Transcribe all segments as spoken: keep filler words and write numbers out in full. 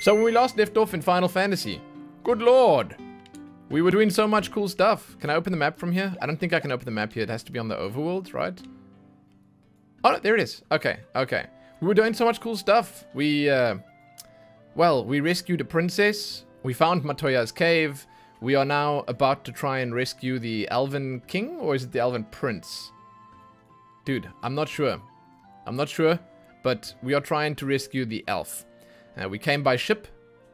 So when we last left off in Final Fantasy, good lord, we were doing so much cool stuff. Can I open the map from here? I don't think I can open the map here. It has to be on the overworld, right? Oh, there it is. Okay, okay. We were doing so much cool stuff. We, uh, well, we rescued a princess. We found Matoya's cave. We are now about to try and rescue the Elven King, or is it the Elven Prince? Dude, I'm not sure. I'm not sure, but we are trying to rescue the elf. Uh, we came by ship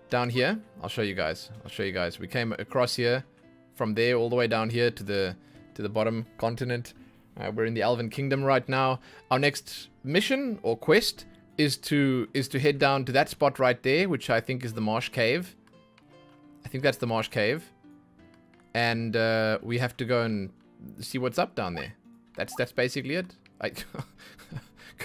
down here. I'll show you guys. I'll show you guys. We came across here, from there all the way down here to the to the bottom continent. Uh, we're in the Elven Kingdom right now. Our next mission or quest is to is to head down to that spot right there, which I think is the Marsh Cave. I think that's the Marsh Cave. And uh, we have to go and see what's up down there. That's that's basically it. I,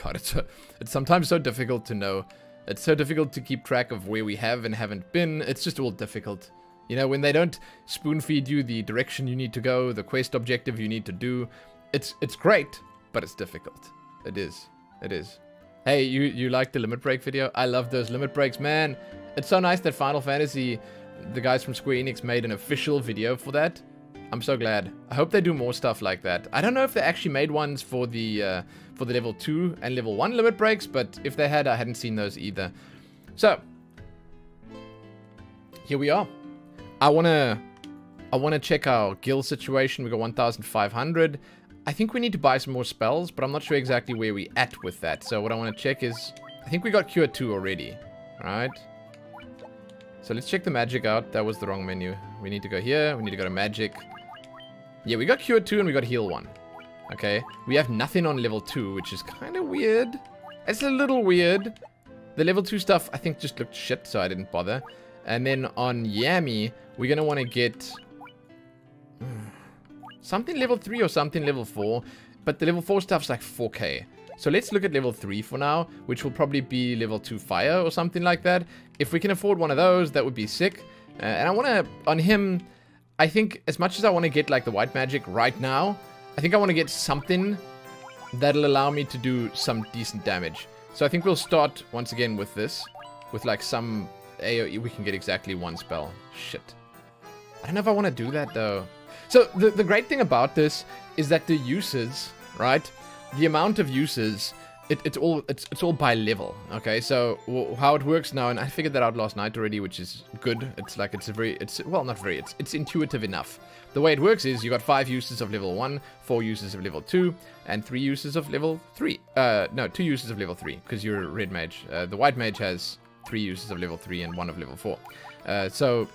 God, it's so, it's sometimes so difficult to know. It's so difficult to keep track of where we have and haven't been. It's just all difficult. You know, when they don't spoon feed you the direction you need to go, the quest objective you need to do. It's it's great, but it's difficult. It is. It is. Hey, you, you liked the Limit Break video? I love those Limit Breaks, man. It's so nice that Final Fantasy, the guys from Square Enix, made an official video for that. I'm so glad. I hope they do more stuff like that. I don't know if they actually made ones for the uh, for the level two and level one limit breaks, but if they had, I hadn't seen those either. So here we are. I wanna I wanna check our guild situation. We got one thousand five hundred. I think we need to buy some more spells, but I'm not sure exactly where we at with that. So what I want to check is, I think we got Cure two already, right? So let's check the magic out. That was the wrong menu. We need to go here. We need to go to magic. Yeah, we got Cure two and we got Heal one. Okay. We have nothing on level two, which is kind of weird. It's a little weird. The level two stuff, I think, just looked shit, so I didn't bother. And then on Yami, we're going to want to get something level three or something level four. But the level four stuff's like four K. So let's look at level three for now, which will probably be level two fire or something like that. If we can afford one of those, that would be sick. Uh, and I want to, on him, I think as much as I want to get like the white magic right now, I think I want to get something that'll allow me to do some decent damage. So I think we'll start once again with this, with like some A O E. We can get exactly one spell. Shit. I don't know if I want to do that though. So the, the great thing about this is that the uses, right? The amount of uses, it, it's all it's, it's all by level, okay? So w how it works now, and I figured that out last night already, which is good. It's like it's a very it's well not very it's it's intuitive enough. The way it works is you got five uses of level one, four uses of level two, and three uses of level three. Uh, no, two uses of level three because you're a red mage. Uh, the white mage has three uses of level three and one of level four. Uh, so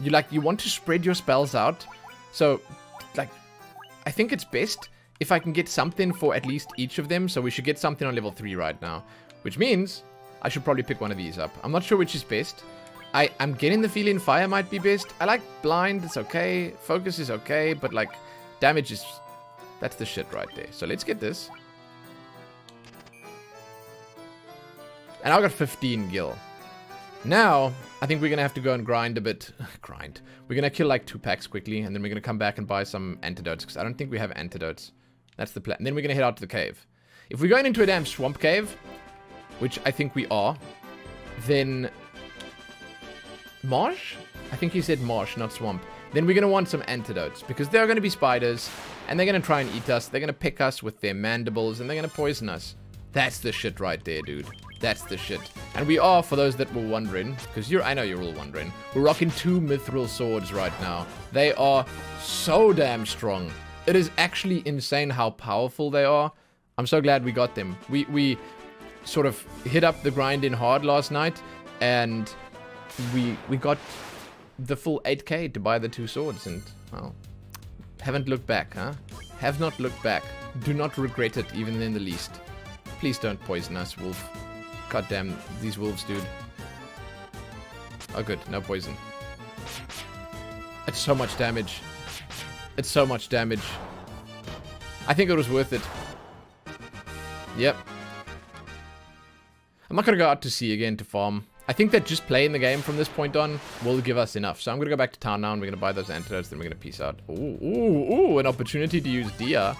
you like you want to spread your spells out. So like I think it's best if I can get something for at least each of them. So we should get something on level three right now, which means I should probably pick one of these up. I'm not sure which is best. I, I'm getting the feeling fire might be best. I like blind, it's okay. Focus is okay, but like damage is, that's the shit right there. So let's get this. And I got fifteen gil. Now, I think we're going to have to go and grind a bit. Grind. We're going to kill like two packs quickly, and then we're going to come back and buy some antidotes, because I don't think we have antidotes. That's the plan. And then we're going to head out to the cave. If we're going into a damn swamp cave, which I think we are, then marsh? I think he said marsh, not swamp. Then we're going to want some antidotes, because there are going to be spiders, and they're going to try and eat us. They're going to pick us with their mandibles, and they're going to poison us. That's the shit right there, dude. That's the shit. And we are, for those that were wondering, because you're I know you're all wondering, we're rocking two Mithril swords right now. They are so damn strong. It is actually insane how powerful they are. I'm so glad we got them. We we sort of hit up the grind in hard last night, and we we got the full eight K to buy the two swords, and well, haven't looked back, huh? Have not looked back. Do not regret it, even in the least. Please don't poison us, wolf. God damn these wolves, dude. Oh good, no poison. It's so much damage. It's so much damage. I think it was worth it. Yep. I'm not going to go out to sea again to farm. I think that just playing the game from this point on will give us enough. So I'm going to go back to town now, and we're going to buy those antidotes, then we're going to peace out. Ooh, ooh, ooh, an opportunity to use Dia.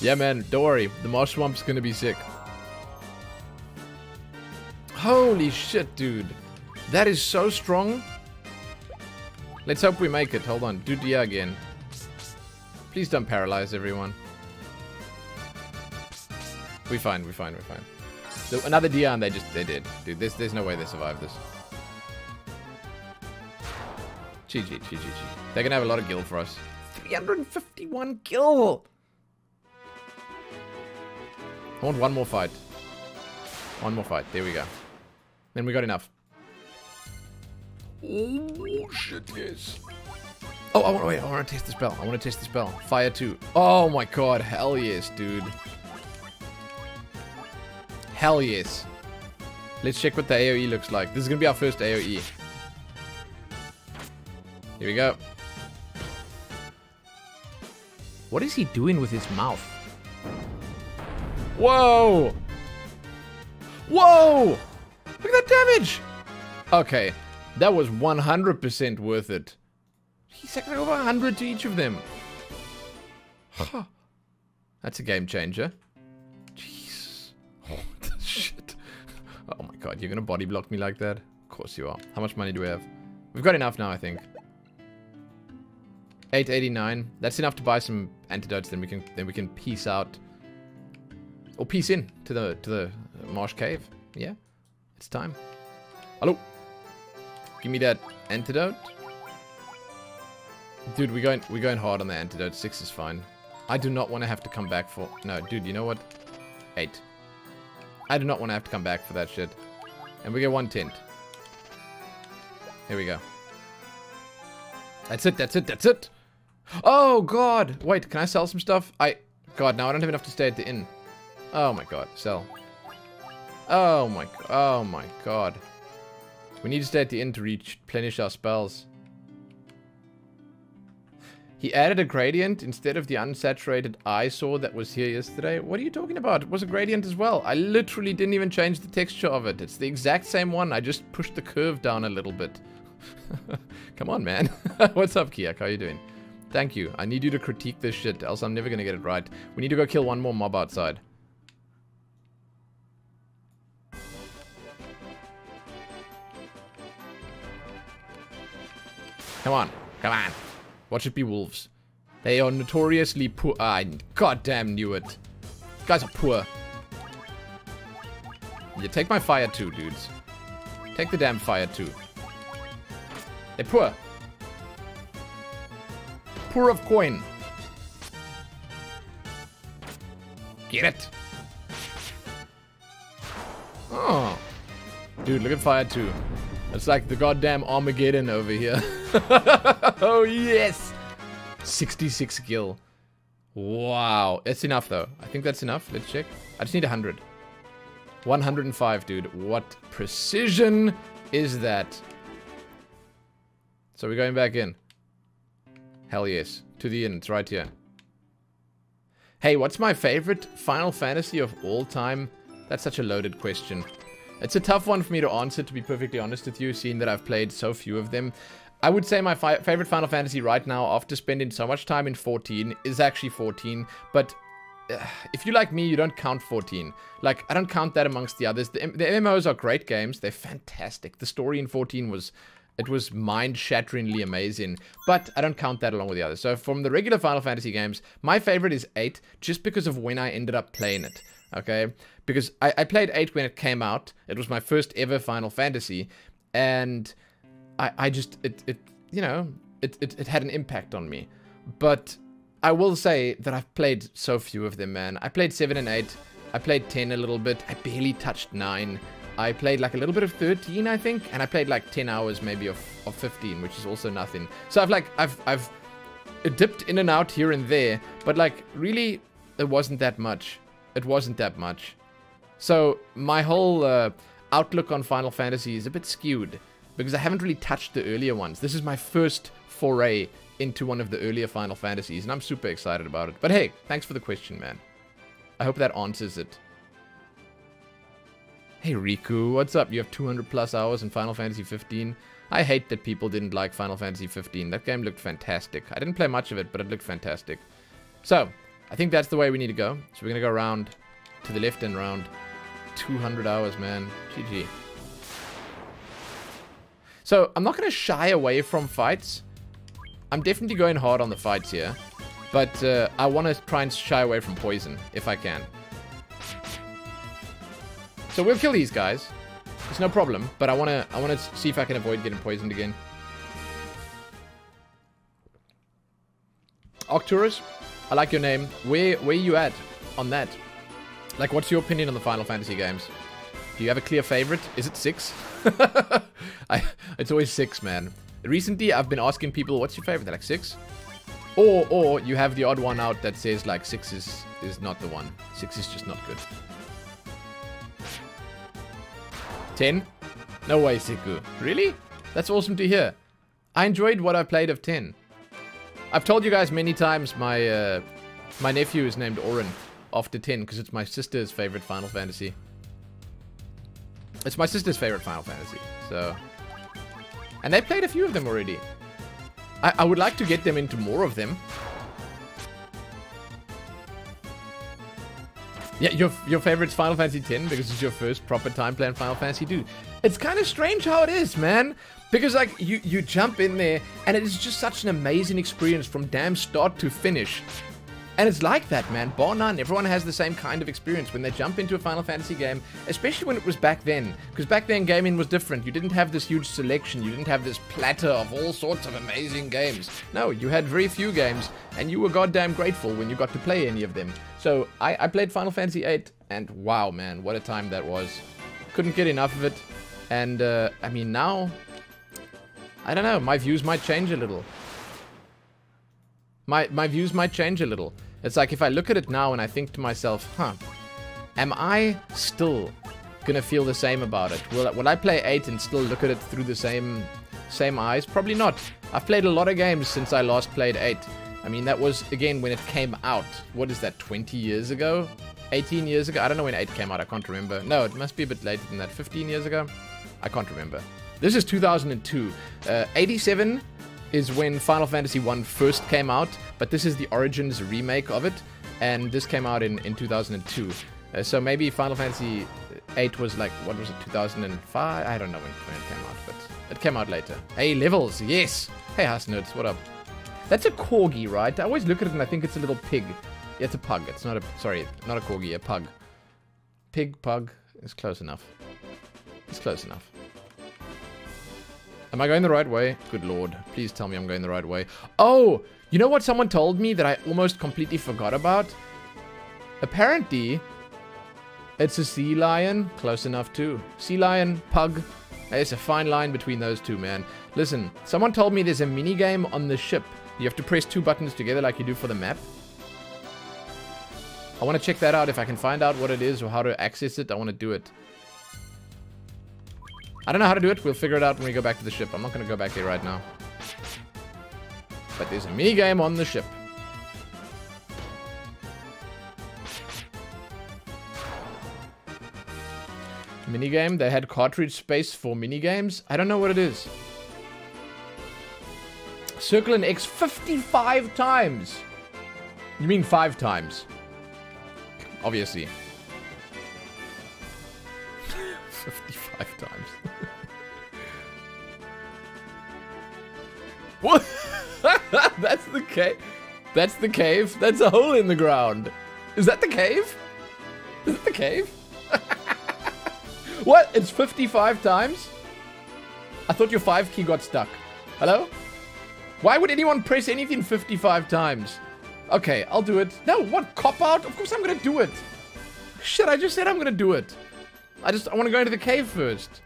Yeah, man, don't worry. The marsh swamp's gonna be sick. Holy shit, dude. That is so strong. Let's hope we make it. Hold on. Do Dia again. Please don't paralyze everyone. We're fine, we're fine, we're fine. So another Dia and they just, they did. Dude, this, there's no way they survived this. G G, G G, G G. They're gonna have a lot of gil for us. three hundred fifty-one gil! I want one more fight. One more fight. There we go. Then we got enough. Oh, shit, yes. Oh, I want, wait, I want to test the spell. I want to test the spell. Fire two. Oh, my God. Hell yes, dude. Hell yes. Let's check what the AoE looks like. This is going to be our first AoE. Here we go. What is he doing with his mouth? Whoa! Whoa! Look at that damage! Okay, that was one hundred percent worth it. He's like over one hundred to each of them. Huh. That's a game changer. Jeez. Oh, shit. Oh my God, you're gonna body block me like that? Of course you are. How much money do we have? We've got enough now, I think. eight eighty-nine. That's enough to buy some antidotes. Then we can then we can peace out. Or peace in to the to the marsh cave. Yeah, it's time. Hello, give me that antidote, dude. We're going we're going hard on the antidote. Six is fine. I do not want to have to come back for no, dude. You know what? Eight. I do not want to have to come back for that shit. And we get one tint. Here we go. That's it. That's it. That's it. Oh God! Wait, can I sell some stuff? I God, now I don't have enough to stay at the inn. Oh my God, sell. Oh my, oh my God. We need to stay at the inn to replenish our spells. He added a gradient instead of the unsaturated eyesore that was here yesterday. What are you talking about? It was a gradient as well. I literally didn't even change the texture of it. It's the exact same one. I just pushed the curve down a little bit. Come on, man. What's up, Kiak? How are you doing? Thank you. I need you to critique this shit, else I'm never going to get it right. We need to go kill one more mob outside. Come on. Come on. Watch it be wolves. They are notoriously poor. I goddamn knew it. You guys are poor. Yeah, take my fire too, dudes. Take the damn fire too. They're poor. Poor of coin. Get it. Oh. Dude, look at fire too. It's like the goddamn Armageddon over here. Oh, yes! sixty-six gil. Wow. That's enough, though. I think that's enough. Let's check. I just need one hundred. one hundred and five, dude. What precision is that? So we're going back in. Hell yes. To the inn. It's right here. Hey, what's my favorite Final Fantasy of all time? That's such a loaded question. It's a tough one for me to answer, to be perfectly honest with you, seeing that I've played so few of them. I would say my fi favorite Final Fantasy right now, after spending so much time in fourteen, is actually fourteen. But uh, if you're like me, you don't count fourteen. Like, I don't count that amongst the others. The, the M M Os are great games. They're fantastic. The story in fourteen was... It was mind-shatteringly amazing, but I don't count that along with the others. So from the regular Final Fantasy games, my favorite is eight, just because of when I ended up playing it, okay? Because I, I played eight when it came out. It was my first ever Final Fantasy, and I, I just, it, it, you know, it, it, it had an impact on me. But I will say that I've played so few of them, man. I played seven and eight. I played ten a little bit. I barely touched nine. I played like a little bit of thirteen, I think, and I played like ten hours maybe of, of fifteen, which is also nothing. So I've like, I've, I've dipped in and out here and there, but like really, it wasn't that much. It wasn't that much. So my whole uh, outlook on Final Fantasy is a bit skewed because I haven't really touched the earlier ones. This is my first foray into one of the earlier Final Fantasies, and I'm super excited about it. But hey, thanks for the question, man. I hope that answers it. Hey Riku, what's up? You have two hundred plus hours in Final Fantasy fifteen? I hate that people didn't like Final Fantasy fifteen. That game looked fantastic. I didn't play much of it, but it looked fantastic. So, I think that's the way we need to go. So we're going to go around to the left and round two hundred hours, man. G G. So, I'm not going to shy away from fights. I'm definitely going hard on the fights here. But uh, I want to try and shy away from poison, if I can. So we'll kill these guys. It's no problem, but I want to I want to see if I can avoid getting poisoned again. Arcturus, I like your name. Where where you at on that? Like, what's your opinion on the Final Fantasy games? Do you have a clear favorite? Is it six? I, it's always six, man. Recently, I've been asking people, what's your favorite? They're like, six? Or or you have the odd one out that says, like, six is, is not the one. Six is just not good. ten? No way, Siku. Really? That's awesome to hear. I enjoyed what I played of ten. I've told you guys many times my uh, my nephew is named Oren after ten because it's my sister's favorite Final Fantasy. It's my sister's favorite Final Fantasy. So, and they played a few of them already. I, I would like to get them into more of them. Yeah, your, your favorite's Final Fantasy ten because it's your first proper time playing Final Fantasy two. It's kind of strange how it is, man. Because, like, you, you jump in there, and it is just such an amazing experience from damn start to finish. And it's like that, man. Bar none, everyone has the same kind of experience when they jump into a Final Fantasy game, especially when it was back then. Because back then, gaming was different. You didn't have this huge selection. You didn't have this platter of all sorts of amazing games. No, you had very few games, and you were goddamn grateful when you got to play any of them. So, I, I played Final Fantasy eight, and wow, man, what a time that was. Couldn't get enough of it. And, uh, I mean, now, I don't know. My views might change a little. My, my views might change a little. It's like, if I look at it now and I think to myself, huh, am I still going to feel the same about it? Will, will I play eight and still look at it through the same same eyes? Probably not. I've played a lot of games since I last played eight. I mean, that was, again, when it came out. What is that, twenty years ago? eighteen years ago? I don't know when eight came out. I can't remember. No, it must be a bit later than that. fifteen years ago? I can't remember. This is two thousand two. Uh, eighty-seven... is when Final Fantasy one first came out, but this is the Origins remake of it, and this came out in, in two thousand two. Uh, so maybe Final Fantasy eight was like, what was it, two thousand five? I don't know when, when it came out, but it came out later. Hey, Levels, yes! Hey, Hasnerds, what up? That's a corgi, right? I always look at it and I think it's a little pig. Yeah, it's a pug. It's not a, sorry, not a corgi, a pug. Pig, pug, it's close enough. It's close enough. Am I going the right way? Good lord. Please tell me I'm going the right way. Oh! You know what someone told me that I almost completely forgot about? Apparently, it's a sea lion. Close enough too. Sea lion, pug. It's a fine line between those two, man. Listen, someone told me there's a minigame on the ship. You have to press two buttons together like you do for the map. I want to check that out. If I can find out what it is or how to access it, I want to do it. I don't know how to do it. We'll figure it out when we go back to the ship. I'm not going to go back there right now. But there's a minigame on the ship. Minigame? They had cartridge space for minigames? I don't know what it is. Circle and X fifty-five times! You mean five times. Obviously. fifty-five times. What? That's the cave. That's the cave. That's a hole in the ground. Is that the cave? Is it the cave? What? It's fifty-five times? I thought your five key got stuck. Hello? Why would anyone press anything fifty-five times? Okay, I'll do it. No, what? Cop out? Of course I'm gonna do it. Shit, I just said I'm gonna do it. I just, I want to go into the cave first.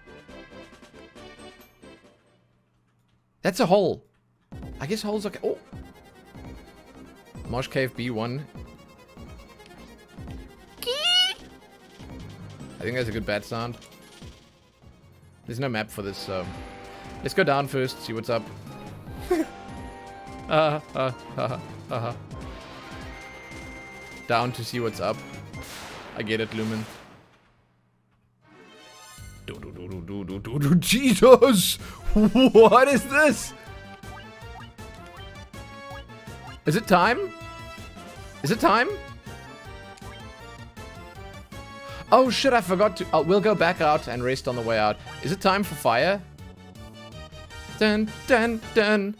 That's a hole. I guess holes are... Oh! Marsh Cave B one. I think that's a good bat sound. There's no map for this, so... Let's go down first, see what's up. uh, uh, uh, uh. Down to see what's up. I get it, Lumen. Do, do, do, do, do, do, do. Jesus! What is this? Is it time? Is it time? Oh shit, I forgot to... Oh, we'll go back out and rest on the way out. Is it time for fire? Dun, dun, dun.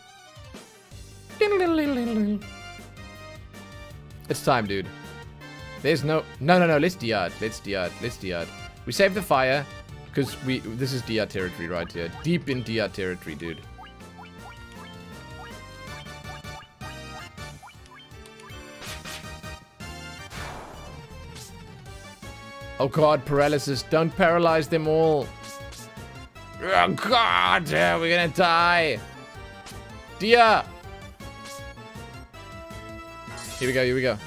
It's time, dude. There's no... No, no, no, let's D R. Let's D R. Let's D R. We saved the fire, because we... This is D R territory right here. Deep in D R territory, dude. Oh god, paralysis. Don't paralyze them all. Oh god, yeah, we're gonna die. Dia! Here we go, here we go.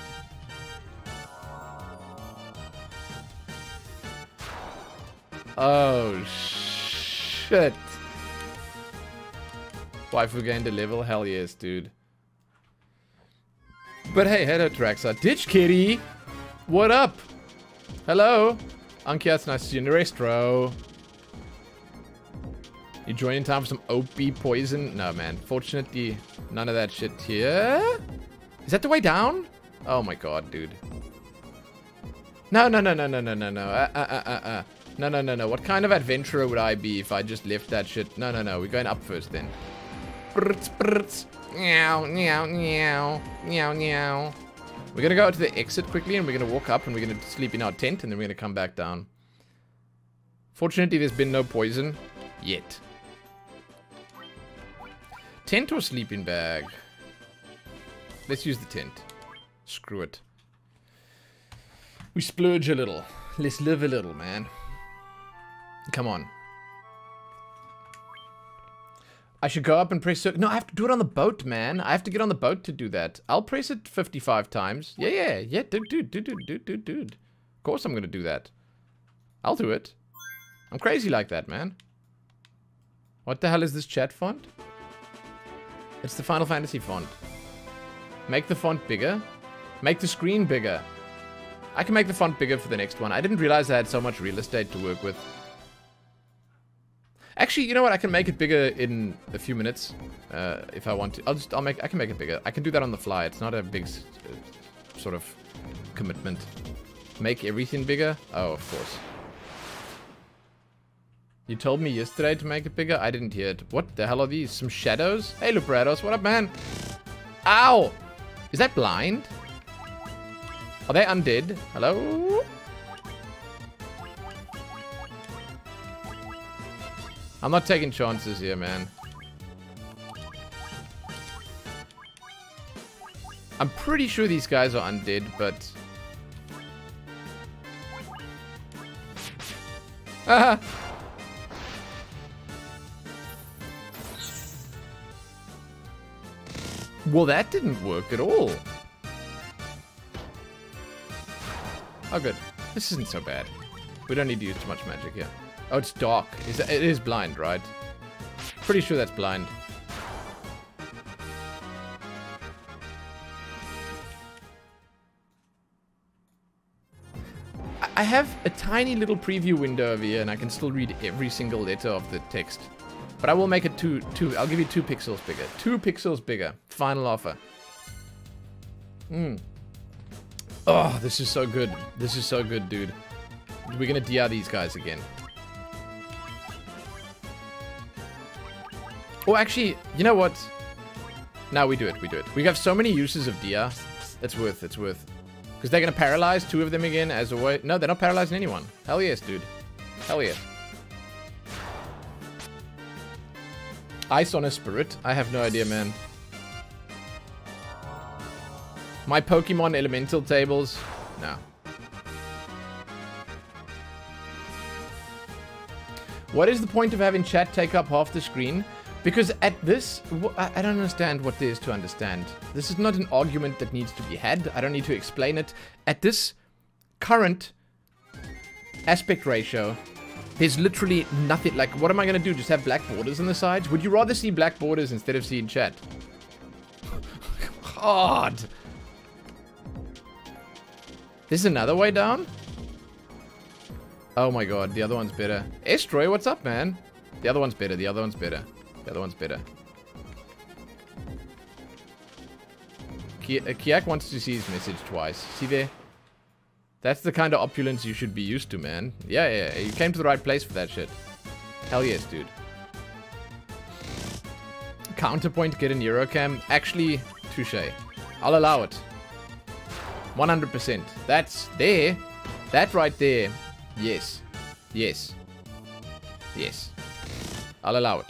Oh shit. Waifu gained a level? Hell yes, dude. But hey, hello Traxa. Ditch Kitty! What up? Hello! Ankia, it's nice to see you in the restro. You join in time for some O P poison? No, man. Fortunately, none of that shit here. Is that the way down? Oh my god, dude. No, no, no, no, no, no, no, no. Uh, uh, uh, uh, uh. No, no, no, no. What kind of adventurer would I be if I just left that shit? No, no, no. We're going up first then. Brrts, brrts. Meow, meow, meow. Meow, meow. We're going to go out to the exit quickly, and we're going to walk up, and we're going to sleep in our tent, and then we're going to come back down. Fortunately, there's been no poison. Yet. Tent or sleeping bag? Let's use the tent. Screw it. We splurge a little. Let's live a little, man. Come on. I should go up and press... No, I have to do it on the boat, man. I have to get on the boat to do that. I'll press it fifty-five times. Yeah, yeah, yeah. Dude, dude, dude, dude, dude, dude, dude. Of course I'm going to do that. I'll do it. I'm crazy like that, man. What the hell is this chat font? It's the Final Fantasy font. Make the font bigger. Make the screen bigger. I can make the font bigger for the next one. I didn't realize I had so much real estate to work with. Actually, you know what? I can make it bigger in a few minutes, uh, if I want to. I'll just, I'll make, I can make it bigger. I can do that on the fly. It's not a big uh, sort of commitment. Make everything bigger? Oh, of course. You told me yesterday to make it bigger? I didn't hear it. What the hell are these? Some shadows? Hey, Luprados. What up, man? Ow! Is that blind? Are they undead? Hello? I'm not taking chances here, man. I'm pretty sure these guys are undead, but... Ah! Well, that didn't work at all. Oh, good. This isn't so bad. We don't need to use too much magic here. Oh, it's dark. Is that, it is blind, right? Pretty sure that's blind. I have a tiny little preview window over here, and I can still read every single letter of the text. But I will make it two, two, I'll give you two pixels bigger. Two pixels bigger. Final offer. Mm. Oh, this is so good. This is so good, dude. We're gonna D R these guys again. Oh, actually, you know what? Now we do it, we do it. We have so many uses of D R. It's worth, it's worth. Because they're gonna paralyze two of them again as a way. No, they're not paralyzing anyone. Hell yes, dude. Hell yeah. Ice on a spirit? I have no idea, man. My Pokemon elemental tables? No. What is the point of having chat take up half the screen? Because at this... I don't understand what there is to understand. This is not an argument that needs to be had. I don't need to explain it. At this current aspect ratio... There's literally nothing. Like, what am I going to do? Just have black borders on the sides? Would you rather see black borders instead of seeing chat? God! There's another way down? Oh my god, the other one's better. Estroy, what's up, man? The other one's better, the other one's better. The other one's better. Kiak wants to see his message twice. See there? That's the kind of opulence you should be used to, man. Yeah, yeah, you came to the right place for that shit. Hell yes, dude. Counterpoint, get an Eurocam. Actually, touche. I'll allow it. one hundred percent. That's there. That right there. Yes. Yes. Yes. I'll allow it.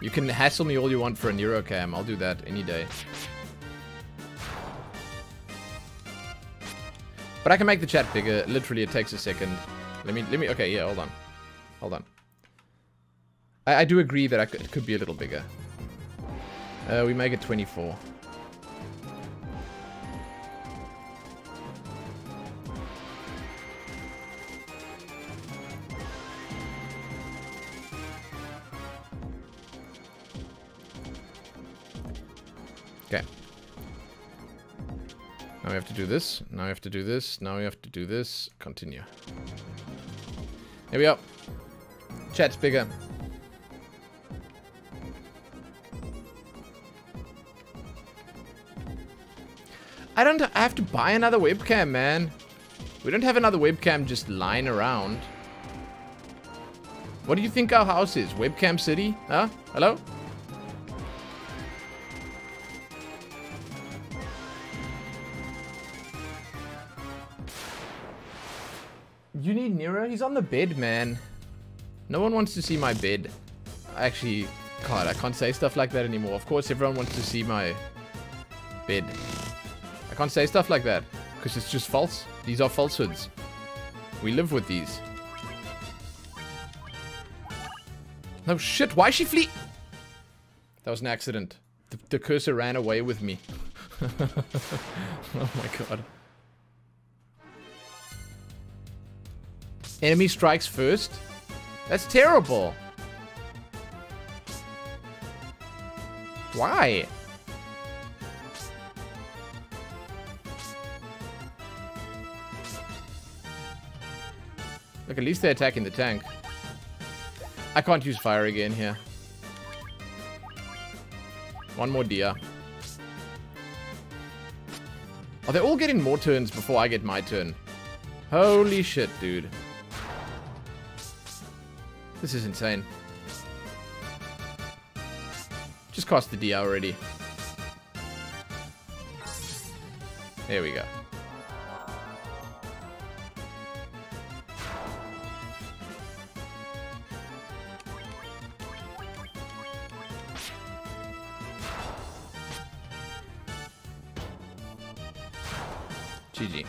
You can hassle me all you want for an Eurocam. I'll do that any day. But I can make the chat bigger. Literally, it takes a second. Let me, let me, okay, yeah, hold on. Hold on. I, I do agree that I could, it could be a little bigger. Uh, we make it twenty-four. Okay. Now we have to do this. Now we have to do this. Now we have to do this. Continue. Here we go. Chat's bigger. I don't I have to buy another webcam, man. We don't have another webcam just lying around. What do you think our house is? Webcam City? Huh? Hello? You need Nero? He's on the bed, man. No one wants to see my bed. Actually, God, I can't say stuff like that anymore. Of course, everyone wants to see my bed. I can't say stuff like that because it's just false. These are falsehoods. We live with these. No shit, why is she flee? That was an accident. The, the cursor ran away with me. Oh my God. Enemy strikes first? That's terrible. Why? Look, at least they're attacking the tank. I can't use fire again here. One more Dia. Are they all getting more turns before I get my turn? Holy shit, dude. This is insane. Just cost the D already. There we go. G G.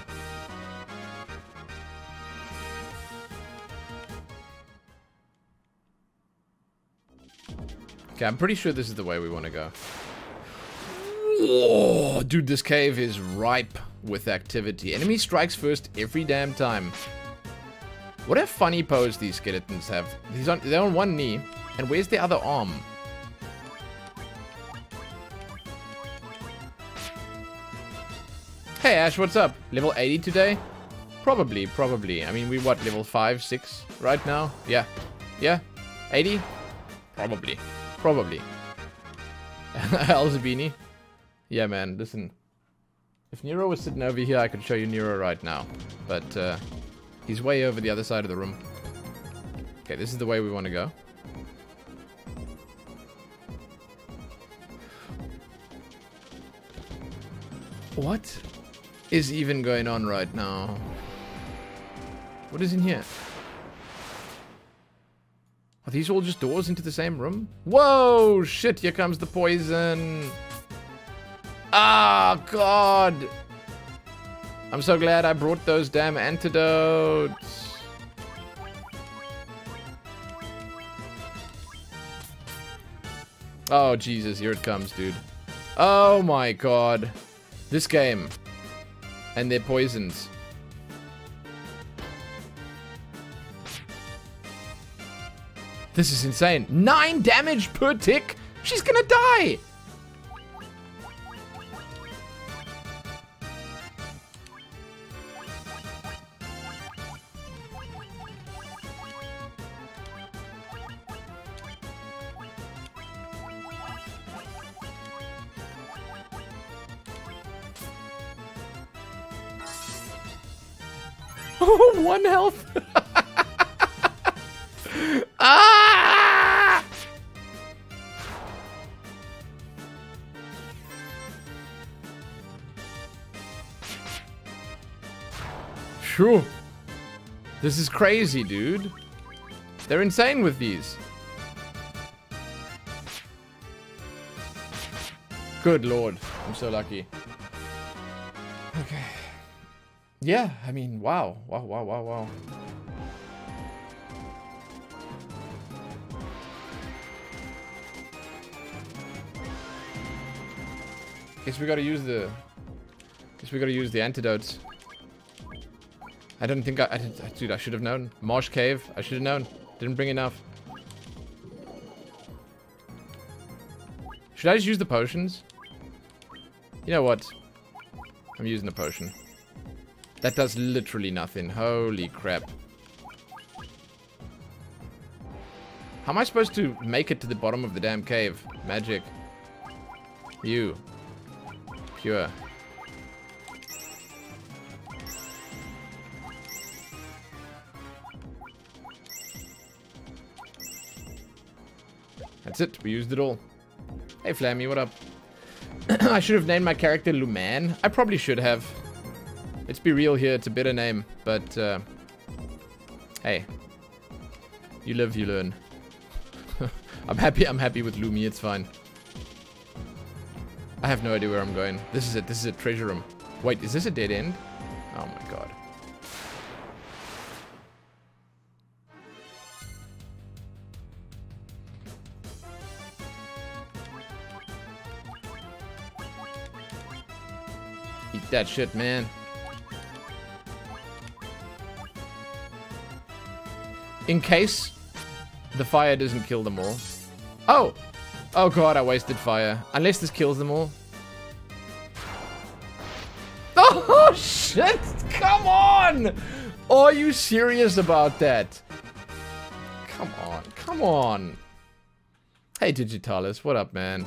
Okay, I'm pretty sure this is the way we want to go. Oh, dude, this cave is ripe with activity. Enemy strikes first every damn time. What a funny pose these skeletons have. He's on, they're on one knee, and where's the other arm? Hey, Ash, what's up? Level eighty today? Probably, probably. I mean, we what, level five, six right now? Yeah. Yeah? eighty? Probably. Probably. Alzabini. Yeah, man, listen. If Nero was sitting over here, I could show you Nero right now. But, uh, he's way over the other side of the room. Okay, this is the way we want to go. What is even going on right now? What is in here? Are these all just doors into the same room? Whoa, shit, here comes the poison. Ah, God. I'm so glad I brought those damn antidotes. Oh, Jesus, here it comes, dude. Oh, my God. This game. And their poisons. This is insane. Nine damage per tick? She's gonna die! Oh, one health. Ah! Phew. This is crazy, dude. They're insane with these. Good lord. I'm so lucky. Okay. Yeah, I mean, wow. Wow, wow, wow, wow. Guess we gotta use the... Guess we gotta use the antidotes. I don't think I... I dude, I should have known. Marsh Cave. I should have known. Didn't bring enough. Should I just use the potions? You know what? I'm using the potion. That does literally nothing. Holy crap. How am I supposed to make it to the bottom of the damn cave? Magic. You. Pure. That's it. We used it all. Hey, Flammy, what up? I should have named my character Luman. I probably should have. Let's be real here, it's a better name, but uh, hey, you live, you learn. I'm happy, I'm happy with Lumi, it's fine. I have no idea where I'm going. This is it, this is a treasure room. Wait, is this a dead end? Oh my god. Eat that shit, man. In case the fire doesn't kill them all. Oh! Oh god, I wasted fire. Unless this kills them all. Oh shit! Come on! Are you serious about that? Come on, come on. Hey Digitalis, what up, man?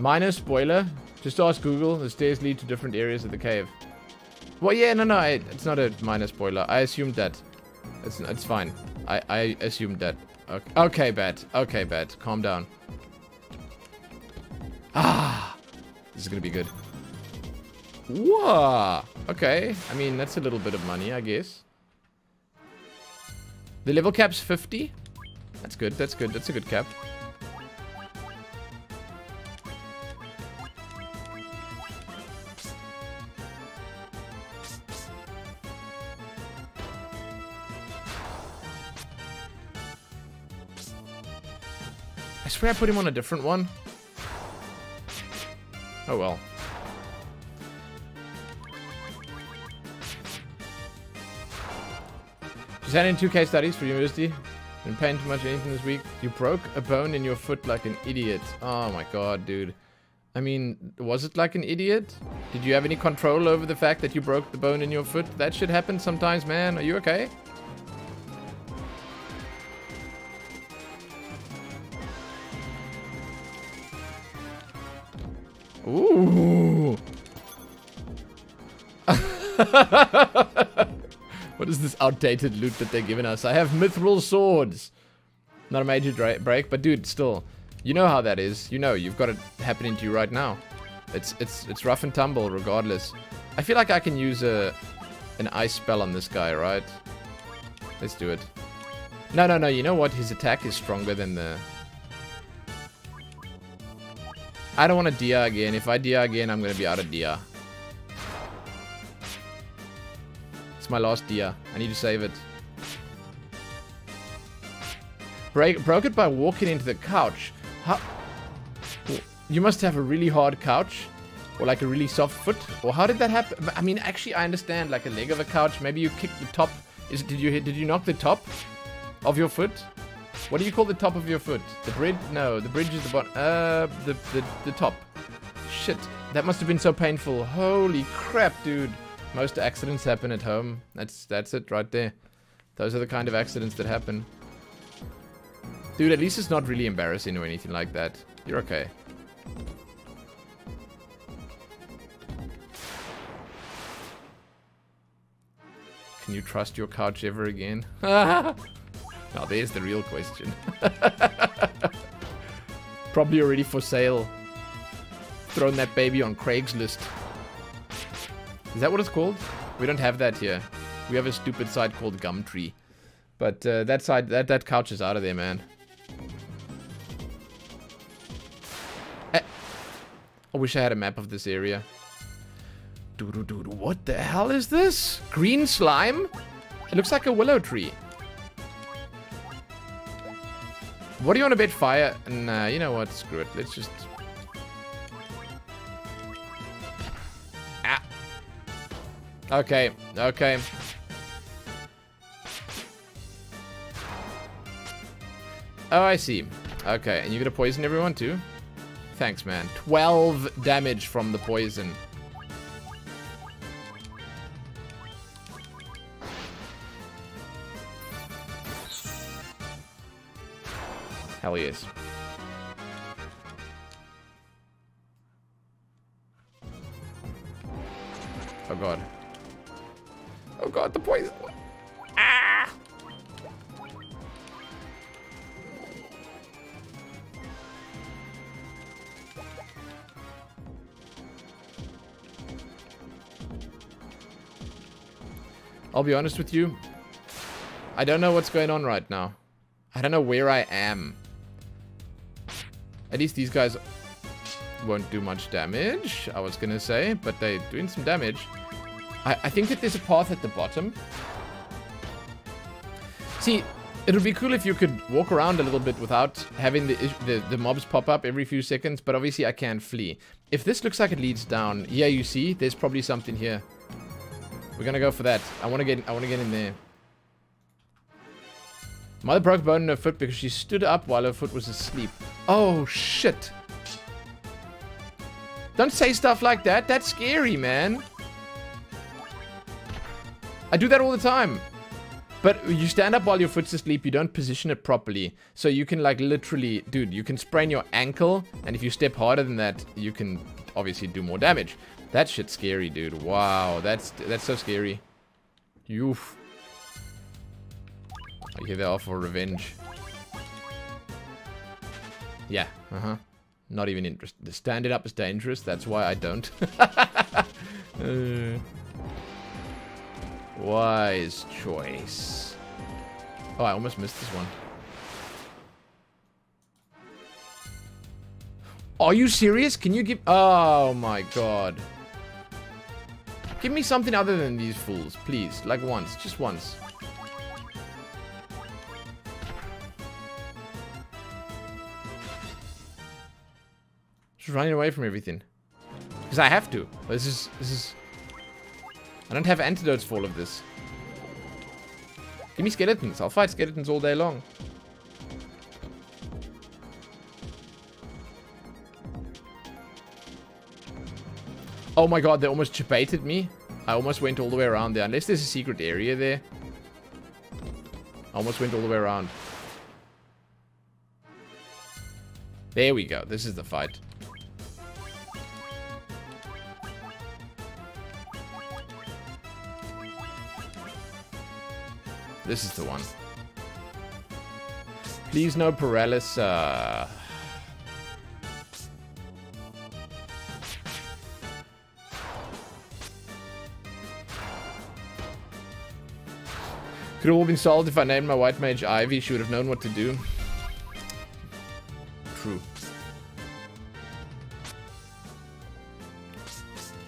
Minor spoiler, just ask Google, the stairs lead to different areas of the cave. Well, yeah, no, no, I, it's not a minor spoiler. I assumed that. It's, it's fine. I, I assumed that. Okay, okay, Bat. Okay, Bat. Calm down. Ah! This is gonna be good. Whoa! Okay, I mean, that's a little bit of money, I guess. The level cap's fifty? That's good, that's good, that's a good cap. I swear I put him on a different one. Oh well. Just had in two case studies for university. Didn't pain too much anything this week. You broke a bone in your foot like an idiot. Oh my god, dude. I mean, was it like an idiot? Did you have any control over the fact that you broke the bone in your foot? That shit happens sometimes, man. Are you okay? Ooh. What is this outdated loot that they're giving us? I have Mithril swords. Not a major break, but dude, still. You know how that is. You know, you've got it happening to you right now. It's it's it's rough and tumble regardless. I feel like I can use a an ice spell on this guy, right? Let's do it. No, no, no. You know what? His attack is stronger than the... I don't want to Dia again. If I Dia again, I'm going to be out of Dia. It's my last Dia. I need to save it. Break, broke it by walking into the couch. How? You must have a really hard couch. Or like a really soft foot. Or how did that happen? I mean, actually, I understand. Like a leg of a couch. Maybe you kicked the top. Is, did you did you knock the top of your foot? What do you call the top of your foot? The bridge? No, the bridge is the bottom. Uh, the, the, the top. Shit. That must have been so painful. Holy crap, dude. Most accidents happen at home. That's, that's it right there. Those are the kind of accidents that happen. Dude, at least it's not really embarrassing or anything like that. You're okay. Can you trust your couch ever again? Now there's the real question. Probably already for sale. Thrown that baby on Craigslist. Is that what it's called? We don't have that here. We have a stupid site called Gumtree. But uh, that side, that, that couch is out of there, man. I, I wish I had a map of this area. Doo-doo-doo-doo. What the hell is this? Green slime? It looks like a willow tree. What do you want to bet? Fire? Nah, you know what? Screw it. Let's just... Ah. Okay. Okay. Oh, I see. Okay, and you're gonna poison everyone too? Thanks, man. twelve damage from the poison. Hell yes. Oh god. Oh god, the poison. Ah! I'll be honest with you. I don't know what's going on right now. I don't know where I am. At least these guys won't do much damage, I was gonna say, but they're doing some damage. I, I think that there's a path at the bottom. See, it would be cool if you could walk around a little bit without having the, the, the mobs pop up every few seconds, but obviously I can't flee. If this looks like it leads down, yeah, you see, there's probably something here. We're gonna go for that. I wanna get, I wanna get in there. Mother broke bone in her foot because she stood up while her foot was asleep. Oh, shit. Don't say stuff like that. That's scary, man. I do that all the time. But you stand up while your foot's asleep. You don't position it properly. So you can, like, literally... Dude, you can sprain your ankle. And if you step harder than that, you can obviously do more damage. That shit's scary, dude. Wow, that's that's so scary. Oof. Okay, they're off for revenge. Yeah, uh-huh. Not even interested. Standing up is dangerous. That's why I don't. uh, wise choice. Oh, I almost missed this one. Are you serious? Can you give... Oh, my God. Give me something other than these fools, please. Like once. Just once. Running away from everything because I have to. This is this is. I don't have antidotes for all of this. Give me skeletons. I'll fight skeletons all day long. Oh my god, they almost chipated me. I almost went all the way around there. Unless there's a secret area there. I almost went all the way around. There we go. This is the fight. This is the one. Please no paralysis. Uh... Could have all been solved if I named my White Mage Ivy. She would have known what to do. True.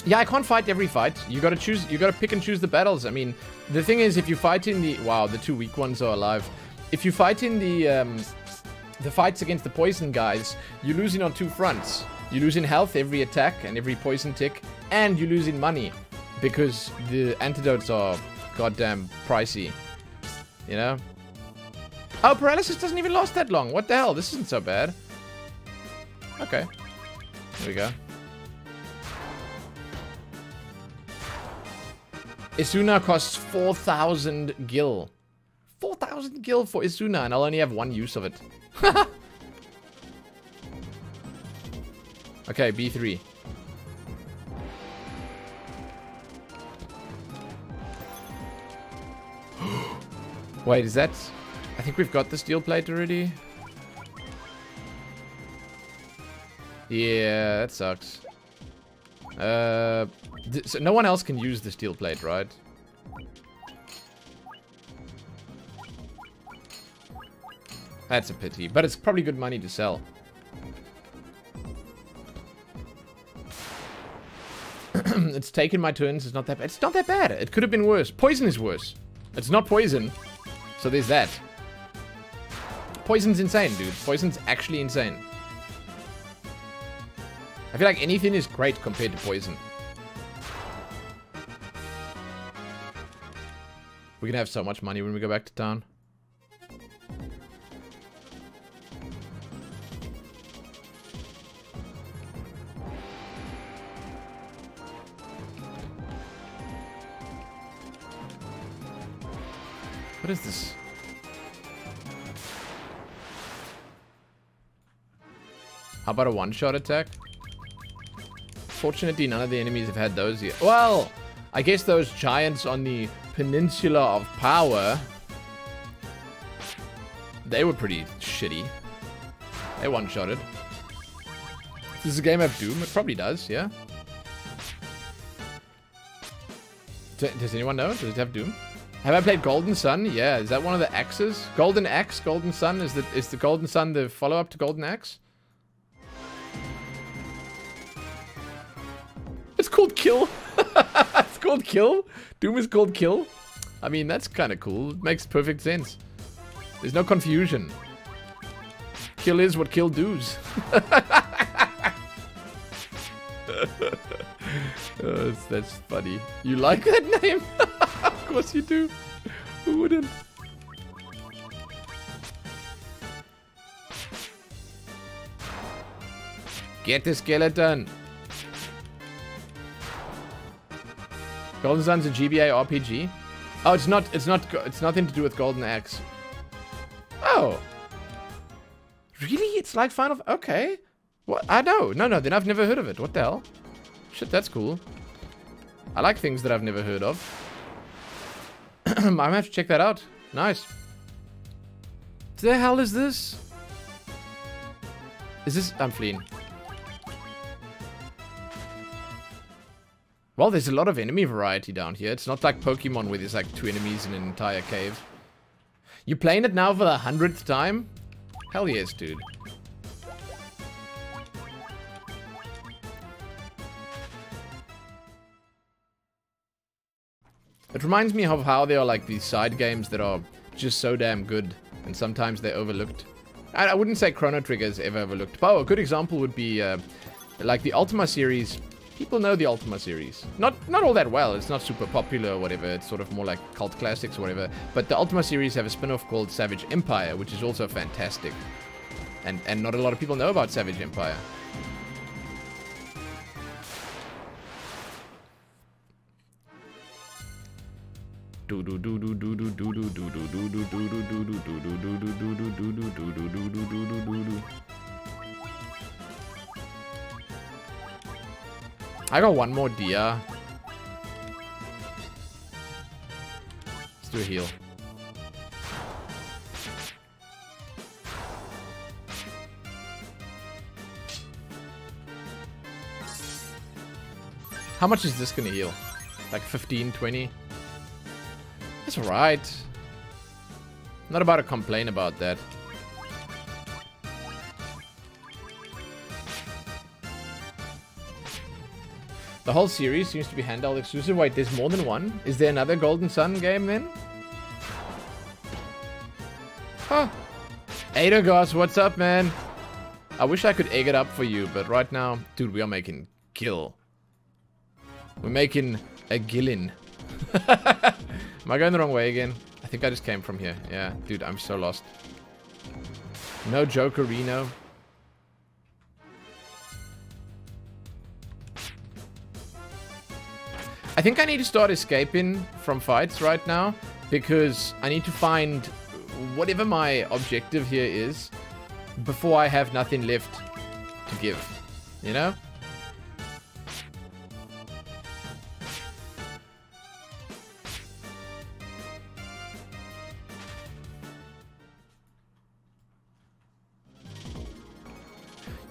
Yeah, I can't fight every fight. You gotta choose, you gotta pick and choose the battles. I mean, the thing is, if you fight in the... Wow, the two weak ones are alive. If you fight in the, um, the fights against the poison guys, you're losing on two fronts. You're losing health every attack and every poison tick, and you're losing money, because the antidotes are goddamn pricey. You know? Oh, paralysis doesn't even last that long. What the hell? This isn't so bad. Okay. There we go. Esuna costs four thousand gil. four thousand gil for Esuna, and I'll only have one use of it. Okay, B three. Wait, is that... I think we've got the steel plate already. Yeah, that sucks. Uh, so no one else can use the steel plate, right? That's a pity, but it's probably good money to sell. It's taken my turns. It's not that bad. It's not that bad. It could have been worse. Poison is worse. It's not poison. So there's that. Poison's insane, dude. Poison's actually insane. I feel like anything is great compared to poison. We're gonna have so much money when we go back to town. What is this? How about a one-shot attack? Fortunately, none of the enemies have had those yet. Well, I guess those giants on the Peninsula of Power, they were pretty shitty. They one-shotted. Does the game have Doom? It probably does, yeah. Does anyone know? Does it have Doom? Have I played Golden Sun? Yeah, is that one of the axes? Golden Axe, Golden Sun? Is the, is the Golden Sun the follow-up to Golden Axe? It's called Kill. It's called Kill? Doom is called Kill? I mean, that's kind of cool. It makes perfect sense. There's no confusion. Kill is what Kill does. Oh, that's, that's funny. You like that name? Of course you do. Who wouldn't? Get the skeleton. Golden Sun's a G B A R P G. Oh, it's not. It's not. It's nothing to do with Golden Axe. Oh, really? It's like Final. F okay. What? I know. No, no. Then I've never heard of it. What the hell? Shit, that's cool. I like things that I've never heard of. I'm gonna have to check that out. Nice. What the hell is this? Is this? I'm fleeing. Well, there's a lot of enemy variety down here. It's not like Pokemon where there's like two enemies in an entire cave. You playing it now for the hundredth time? Hell yes, dude. It reminds me of how there are like these side games that are just so damn good and sometimes they're overlooked. I, I wouldn't say Chrono Trigger is ever overlooked. But oh, a good example would be uh, like the Ultima series. People know the Ultima series. Not not all that well. It's not super popular or whatever. It's sort of more like cult classics or whatever. But the Ultima series have a spin-off called Savage Empire, which is also fantastic. And, and not a lot of people know about Savage Empire. I got one more Dia. Let's do a heal. How much is this gonna heal? Like fifteen, twenty? That's alright. Not about to complain about that. The whole series seems to be handheld exclusive. Wait, there's more than one? Is there another Golden Sun game then? Huh. Adergos, what's up, man? I wish I could egg it up for you, but right now... Dude, we are making kill. We're making a gillin. Am I going the wrong way again? I think I just came from here. Yeah, dude, I'm so lost. No Jokerino. I think I need to start escaping from fights right now because I need to find whatever my objective here is. before I have nothing left to give, you know?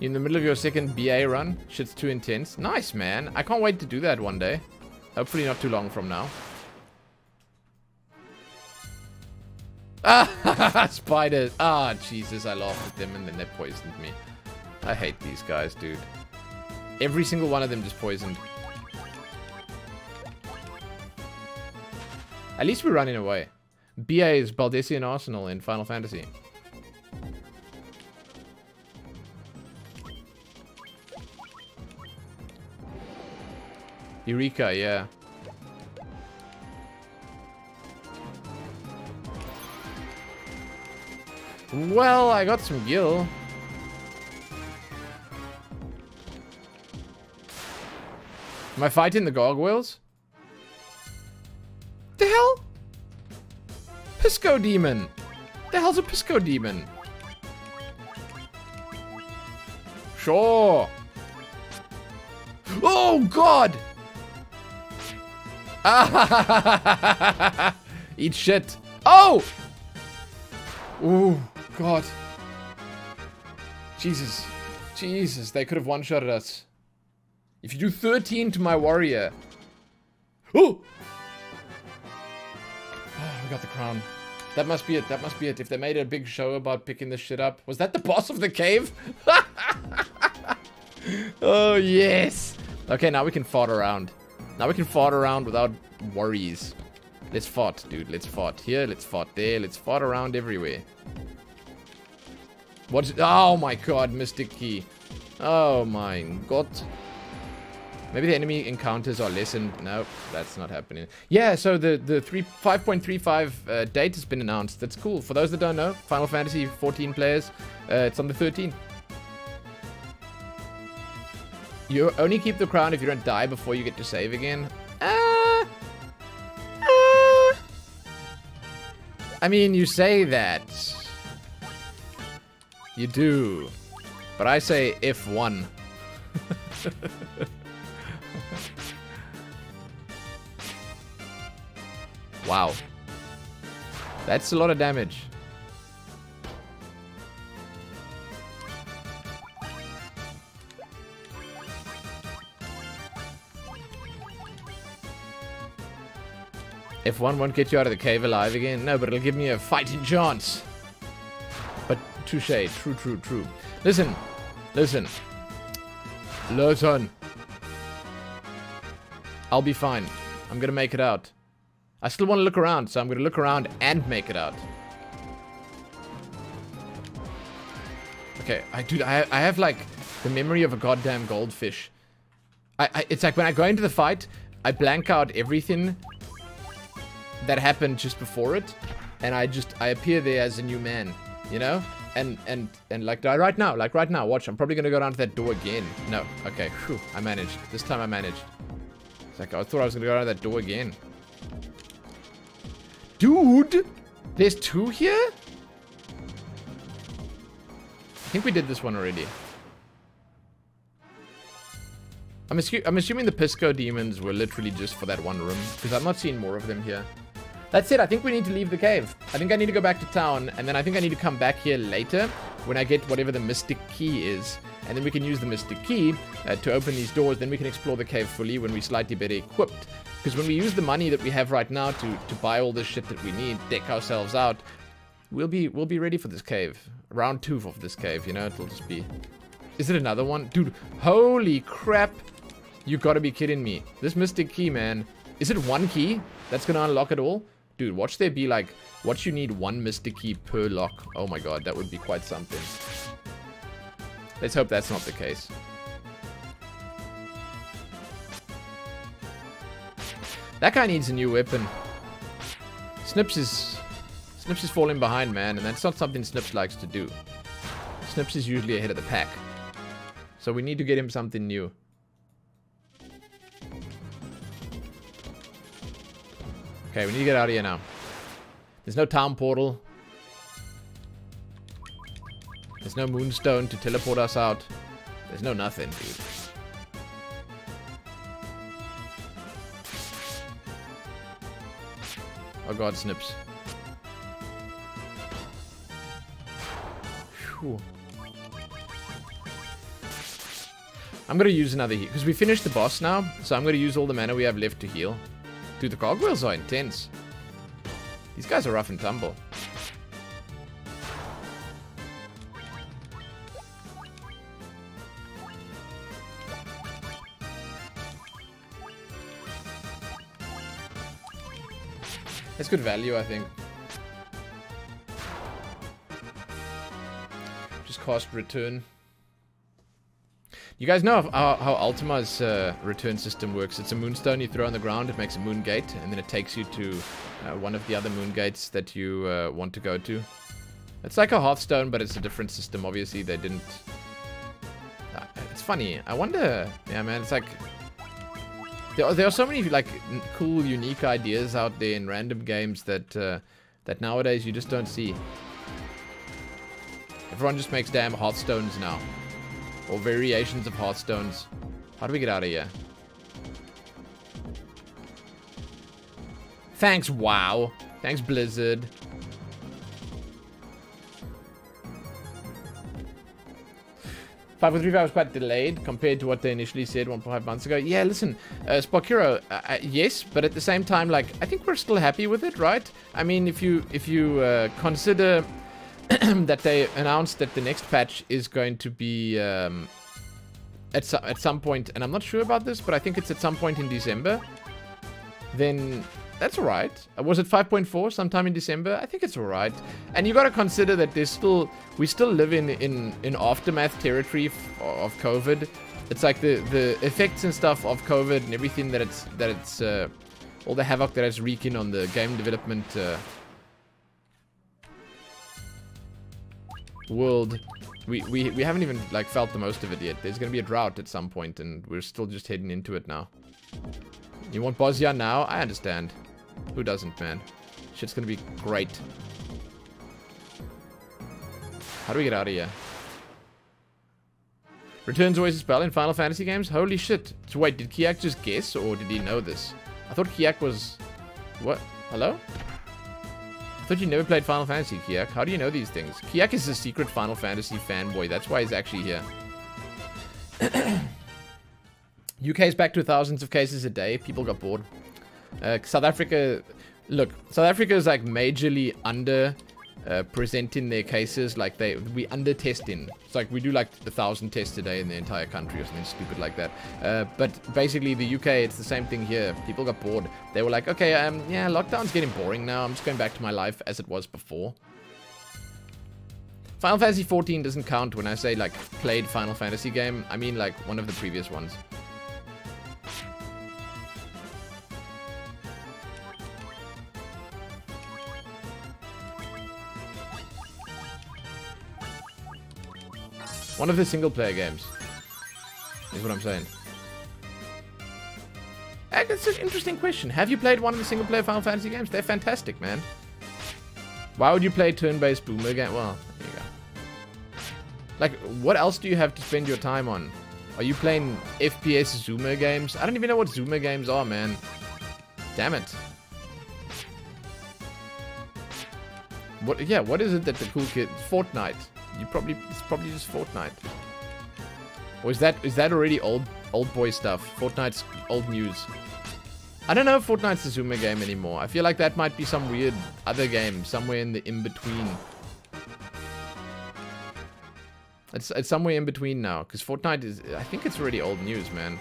You're in the middle of your second B A run. Shit's too intense. Nice, man. I can't wait to do that one day. Hopefully not too long from now. Ah, spiders. Ah, Jesus, I laughed at them and then they poisoned me. I hate these guys, dude. Every single one of them just poisoned. At least we're running away. B A is Baldessian Arsenal in Final Fantasy. Eureka, yeah. Well, I got some gil. Am I fighting the gargoyles? The hell? Pisco Demon. The hell's a Pisco Demon? Sure. Oh, God. Eat shit. Oh! Ooh, God. Jesus. Jesus, they could have one-shotted us. If you do thirteen to my warrior. Ooh! Oh, we got the crown. That must be it, that must be it. If they made a big show about picking this shit up. Was that the boss of the cave? Oh, yes. Okay, now we can fart around. Now we can fart around without worries. Let's fart, dude. Let's fart here. Let's fart there. Let's fart around everywhere. What? Oh my God, Mystic Key. Oh my God. Maybe the enemy encounters are lessened. No, that's not happening. Yeah, so the, the five point three five uh, date has been announced. That's cool. For those that don't know, Final Fantasy fourteen players, uh, it's on the thirteenth. You only keep the crown if you don't die before you get to save again. Uh, uh, I mean, you say that. You do. But I say F one. Wow. That's a lot of damage. F one won't get you out of the cave alive again. No, but it'll give me a fighting chance. But touche. True, true, true. Listen. Listen. Listen. I'll be fine. I'm going to make it out. I still want to look around, so I'm going to look around and make it out. Okay. I, dude, I, I have, like, the memory of a goddamn goldfish. I, I, it's like when I go into the fight, I blank out everything that happened just before it, and I just I appear there as a new man, you know, and and and like right now, like right now, watch, I'm probably gonna go down to that door again. No, okay, whew, I managed. This time I managed. It's like I thought I was gonna go down to that door again. Dude, there's two here. I think we did this one already. I'm assu I'm assuming the Pisco Demons were literally just for that one room because I'm not seeing more of them here. That's it. I think we need to leave the cave. I think I need to go back to town, and then I think I need to come back here later when I get whatever the Mystic Key is, and then we can use the Mystic Key uh, to open these doors. Then we can explore the cave fully when we're slightly better equipped, because when we use the money that we have right now to to buy all this shit that we need, deck ourselves out, we'll be we'll be ready for this cave. Round two of this cave, you know, it'll just be. Is it another one, dude? Holy crap! You gotta be kidding me. This Mystic Key, man. Is it one key that's gonna unlock it all? Dude, watch there be like, watch you need one Mystic Key per lock. Oh my God, that would be quite something. Let's hope that's not the case. That guy needs a new weapon. Snips is... Snips is falling behind, man, and that's not something Snips likes to do. Snips is usually ahead of the pack. So we need to get him something new. Okay, we need to get out of here now. There's no town portal. There's no moonstone to teleport us out. There's no nothing, dude. Oh god, snips. Whew. I'm gonna use another heal, because we finished the boss now, so I'm gonna use all the mana we have left to heal. Dude, the gargoyles are intense. These guys are rough and tumble. That's good value, I think. Just cast return. You guys know how, how Ultima's uh, return system works. It's a moonstone you throw on the ground, it makes a moon gate, and then it takes you to uh, one of the other moon gates that you uh, want to go to. It's like a Hearthstone, but it's a different system. Obviously, they didn't... Uh, it's funny. I wonder... Yeah, man, it's like... There are so many like cool, unique ideas out there in random games that uh, that nowadays you just don't see. Everyone just makes damn Hearthstones now, or variations of Hearthstones. How do we get out of here? Thanks, WoW. Thanks, Blizzard. five point three five was quite delayed compared to what they initially said one point five months ago. Yeah, listen, uh, Spokiro, uh, uh, yes, but at the same time, like, I think we're still happy with it, right? I mean, if you if you uh, consider that they announced that the next patch is going to be um, at, so at some point, and I'm not sure about this, but I think it's at some point in December, then... That's alright. Was it five point four sometime in December? I think it's alright. And you got to consider that there's still... We still live in, in, in aftermath territory f of COVID. It's like the, the effects and stuff of COVID and everything that it's... that it's uh, all the havoc that it's wreaking on the game development uh, world. We, we, we haven't even like felt the most of it yet. There's going to be a drought at some point and we're still just heading into it now. You want Bozja now? I understand. Who doesn't, man? Shit's gonna be great. How do we get out of here? Return's always a spell in Final Fantasy games? Holy shit. So wait, did Kiak just guess or did he know this? I thought Kiak was... What? Hello? I thought you never played Final Fantasy, Kiak. How do you know these things? Kiak is a secret Final Fantasy fanboy. That's why he's actually here. U K is back to thousands of cases a day. People got bored. Uh, South Africa... Look, South Africa is like majorly under uh, presenting their cases. Like they... We under testing. It's like we do like a thousand tests a day in the entire country or something stupid like that. Uh, but basically the U K, it's the same thing here. People got bored. They were like, okay, um, yeah, lockdown's getting boring now. I'm just going back to my life as it was before. Final Fantasy fourteen doesn't count when I say like played Final Fantasy game. I mean like one of the previous ones. One of the single-player games, is what I'm saying. And it's an interesting question. Have you played one of the single-player Final Fantasy games? They're fantastic, man. Why would you play turn-based boomer game? Well, there you go. Like, what else do you have to spend your time on? Are you playing F P S zoomer games? I don't even know what zoomer games are, man. Damn it. What? Yeah, what is it that the cool kids... Fortnite. You probably it's probably just Fortnite. Or is that is that already old old boy stuff? Fortnite's old news. I don't know if Fortnite's a zoomer game anymore. I feel like that might be some weird other game somewhere in the in between. It's it's somewhere in between now because Fortnite is. I think it's already old news, man.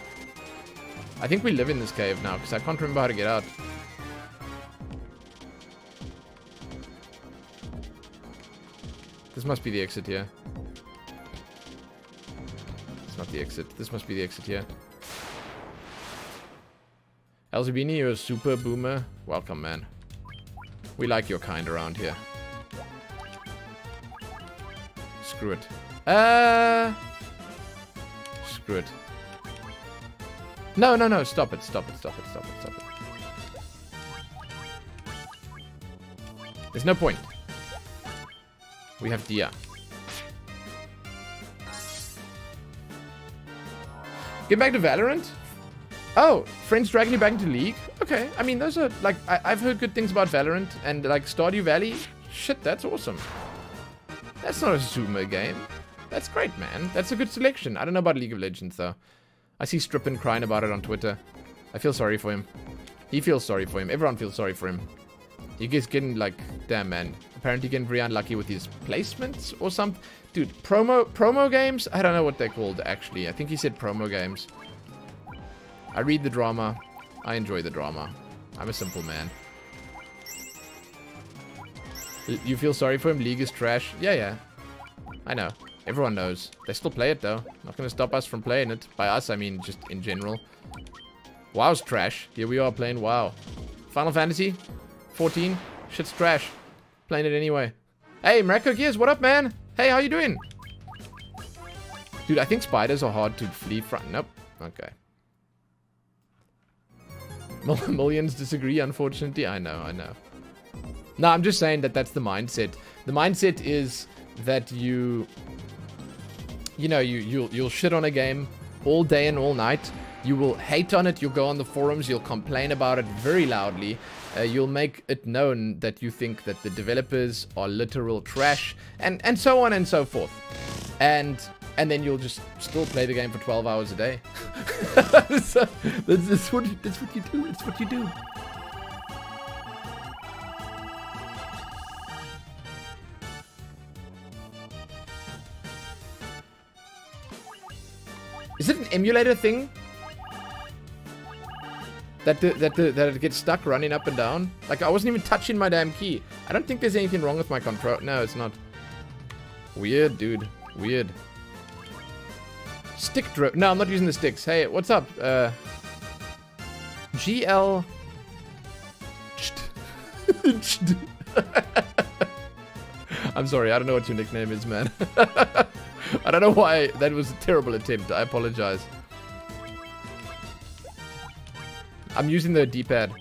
I think we live in this cave now because I can't remember how to get out. This must be the exit here. It's not the exit. This must be the exit here. Elzabini, you're a super boomer. Welcome, man. We like your kind around here. Screw it. Uh, screw it. No, no, no. Stop it. Stop it. Stop it. Stop it. Stop it. There's no point. We have Dia. Get back to Valorant? Oh, friends dragging you back into League? Okay, I mean, those are, like, I, I've heard good things about Valorant and, like, Stardew Valley. Shit, that's awesome. That's not a Zoomer game. That's great, man. That's a good selection. I don't know about League of Legends, though. I see Strippin crying about it on Twitter. I feel sorry for him. He feels sorry for him. Everyone feels sorry for him. He gets getting, like, damn, man. Apparently getting very unlucky with his placements or something. Dude, promo, promo games? I don't know what they're called, actually. I think he said promo games. I read the drama. I enjoy the drama. I'm a simple man. You feel sorry for him? League is trash. Yeah, yeah. I know. Everyone knows. They still play it, though. Not gonna stop us from playing it. By us, I mean just in general. WoW's trash. Here we are playing WoW. Final Fantasy fourteen. Shit's trash. Playing it anyway. Hey, Marco Gears, what up, man? Hey, how you doing? Dude, I think spiders are hard to flee from. Nope. Okay. Millions disagree, unfortunately. I know, I know. No, I'm just saying that that's the mindset. The mindset is that you, you know, you, you'll, you'll shit on a game all day and all night. You will hate on it. You'll go on the forums. You'll complain about it very loudly. Uh, you'll make it known that you think that the developers are literal trash and, and so on and so forth. And... And then you'll just still play the game for twelve hours a day. so, that's, that's, what you, that's what you do. That's what you do. Is it an emulator thing? That the, that the, that it gets stuck running up and down? Like, I wasn't even touching my damn key. I don't think there's anything wrong with my control. No, it's not. Weird, dude. Weird. Stick drill. No, I'm not using the sticks. Hey, what's up? Uh, G L. I'm sorry. I don't know what your nickname is, man. I don't know why. That was a terrible attempt. I apologize. I'm using the D-pad.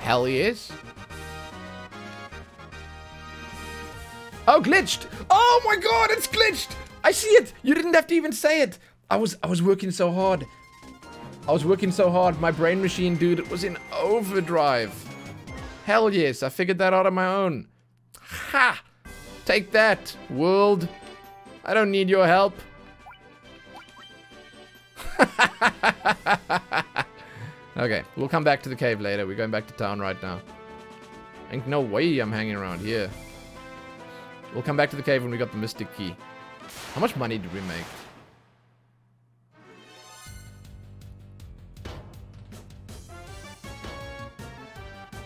Hell yes. Oh, glitched! Oh my god, it's glitched! I see it! You didn't have to even say it! I was I was working so hard. I was working so hard. My brain machine, dude, it was in overdrive. Hell yes, I figured that out on my own. Ha! Take that, world. I don't need your help. Okay, we'll come back to the cave later. We're going back to town right now. Ain't no way I'm hanging around here. We'll come back to the cave when we got the Mystic Key. How much money did we make?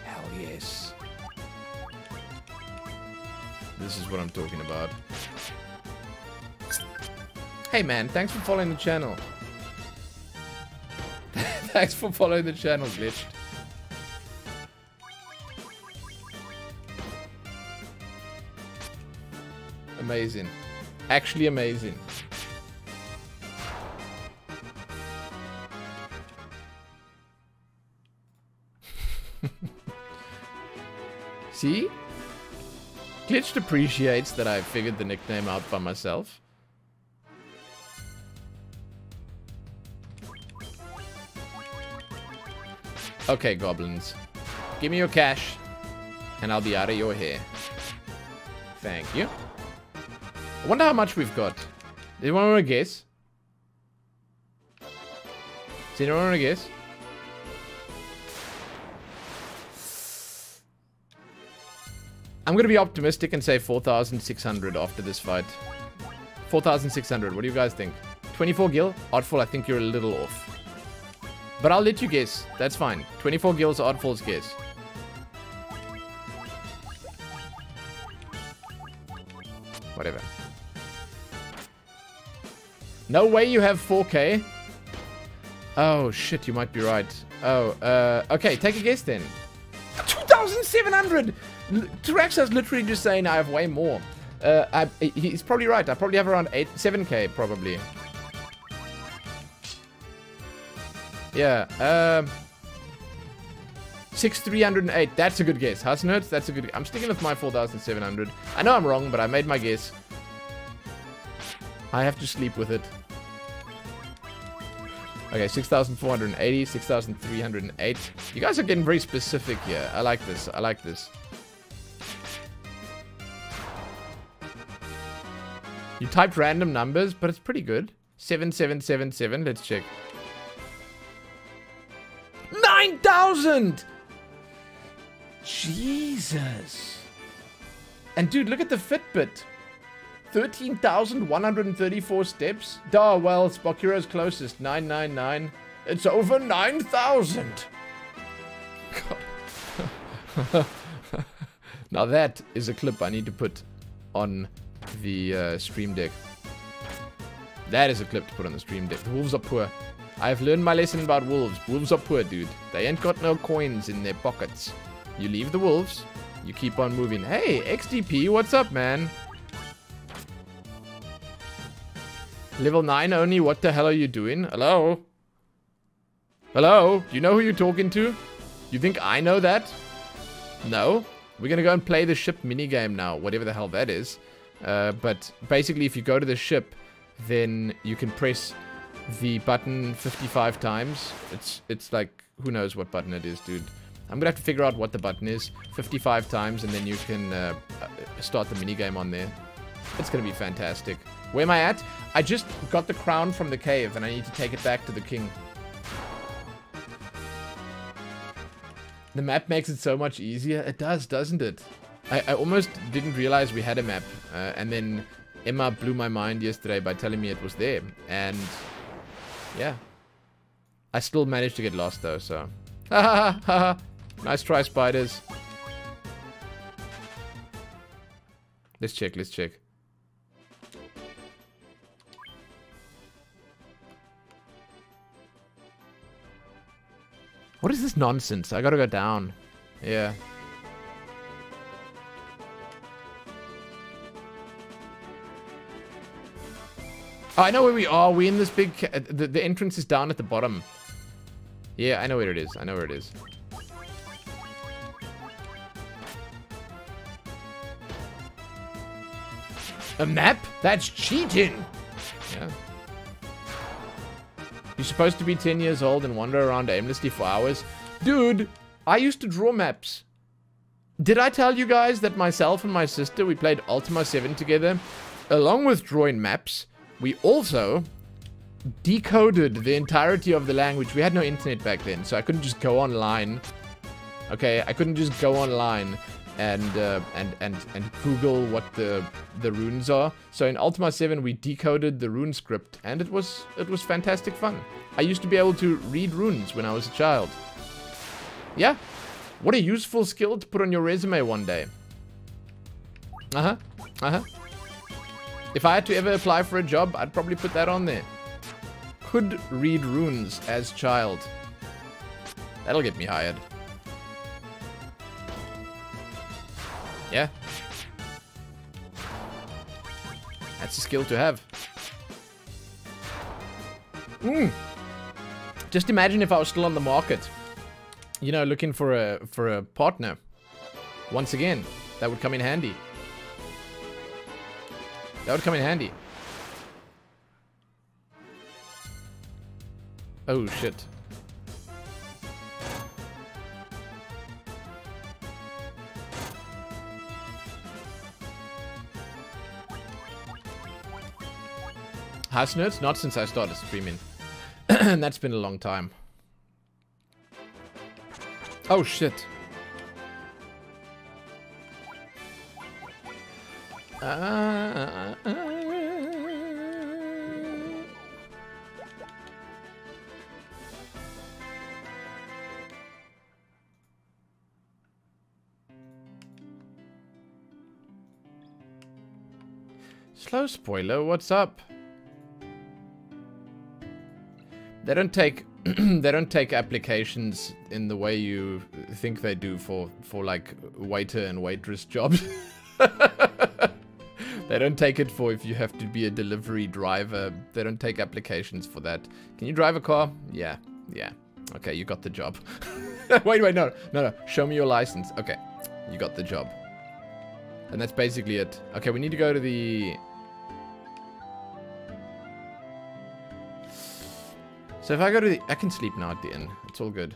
Hell yes. This is what I'm talking about. Hey man, thanks for following the channel. Thanks for following the channel, Glitched. Amazing. Actually amazing. See? Glitched appreciates that I figured the nickname out by myself. Okay, goblins. Give me your cash, and I'll be out of your hair. Thank you. I wonder how much we've got. Does anyone want to guess? Does anyone want to guess? I'm going to be optimistic and say four thousand six hundred after this fight. four thousand six hundred. What do you guys think? twenty-four gil? Oddfall, I think you're a little off. But I'll let you guess. That's fine. twenty-four gil's Oddfall's guess. Whatever. No way you have four K. Oh, shit, you might be right. Oh, uh, okay, take a guess then. two thousand seven hundred! Taraxa's literally just saying I have way more. Uh, I, he's probably right. I probably have around eight, seven K, probably. Yeah, um... six thousand three hundred eight. That's a good guess. Hasn't it? That's a good guess. I'm sticking with my four thousand seven hundred. I know I'm wrong, but I made my guess. I have to sleep with it. Okay, six thousand four hundred eighty, six thousand three hundred eight. You guys are getting very specific here. I like this. I like this. You typed random numbers, but it's pretty good. seven seven seven seven. Let's check. nine thousand! Jesus. And dude, look at the Fitbit. thirteen thousand one hundred thirty-four steps. Duh, well, Spock Hero's closest. nine nine nine. It's over nine thousand. God. Now that is a clip I need to put on the uh, stream deck. That is a clip to put on the stream deck. The wolves are poor. I have learned my lesson about wolves. Wolves are poor, dude. They ain't got no coins in their pockets. You leave the wolves. You keep on moving. Hey, X D P, what's up, man? Level nine only? What the hell are you doing? Hello? Hello? Do you know who you're talking to? You think I know that? No? We're gonna go and play the ship minigame now. Whatever the hell that is. Uh, but basically, if you go to the ship, then you can press the button fifty-five times. It's, it's like, who knows what button it is, dude. I'm gonna have to figure out what the button is. fifty-five times, and then you can uh, start the minigame on there. It's gonna be fantastic. Where am I at? I just got the crown from the cave, and I need to take it back to the king. The map makes it so much easier. It does, doesn't it? I, I almost didn't realize we had a map. Uh, and then Emma blew my mind yesterday by telling me it was there. And yeah. I still managed to get lost, though, so. Ha ha ha ha. Nice try, spiders. Let's check, let's check. What is this nonsense? I gotta go down. Yeah. Oh, I know where we are. We're in this big... Ca the, the entrance is down at the bottom. Yeah, I know where it is. I know where it is. A map? That's cheating! Yeah. You're supposed to be ten years old and wander around aimlessly for hours. Dude, I used to draw maps. Did I tell you guys that myself and my sister, we played Ultima seven together? Along with drawing maps, we also decoded the entirety of the language. We had no internet back then, so I couldn't just go online. Okay, I couldn't just go online and uh, and and and Google what the the runes are. So in Ultima seven we decoded the rune script, and it was it was fantastic fun. I used to be able to read runes when I was a child. Yeah, what a useful skill to put on your resume one day. Uh-huh, uh-huh. If I had to ever apply for a job, I'd probably put that on there. Could read runes as child. That'll get me hired. Yeah. That's a skill to have. Mm. Just imagine if I was still on the market. You know, looking for a for a partner. Once again, that would come in handy. That would come in handy. Oh shit. Hi, Snurts? Not since I started streaming. That's been a long time. Oh, shit. Uh, uh, uh, uh. Slow spoiler, what's up? They don't take they don't take applications in the way you think they do for for like waiter and waitress jobs. They don't take it for if you have to be a delivery driver. They don't take applications for that. Can you drive a car? Yeah, yeah. Okay, you got the job. wait, wait, no, no, no. Show me your license. Okay, you got the job. And that's basically it. Okay, we need to go to the So if I go to the... I can sleep now at the inn. It's all good.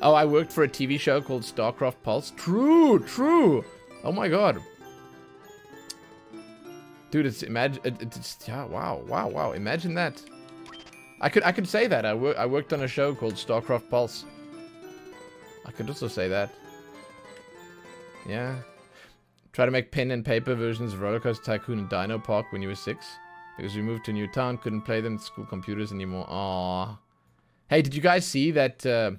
Oh, I worked for a T V show called StarCraft Pulse. True, true. Oh my god. Dude, it's imagine it, it's yeah, wow, wow, wow. Imagine that. I could I could say that. I work I worked on a show called StarCraft Pulse. I could also say that. Yeah. Try to make pen and paper versions of RollerCoaster Tycoon and Dino Park when you were six. Because we moved to a new town, couldn't play them at school computers anymore. Aww. Hey, did you guys see that uh,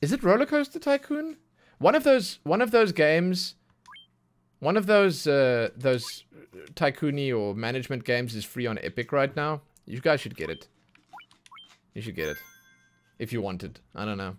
is it RollerCoaster Tycoon? One of those one of those games One of those uh, those tycoony or management games is free on Epic right now. You guys should get it. You should get it. If you want it. I don't know.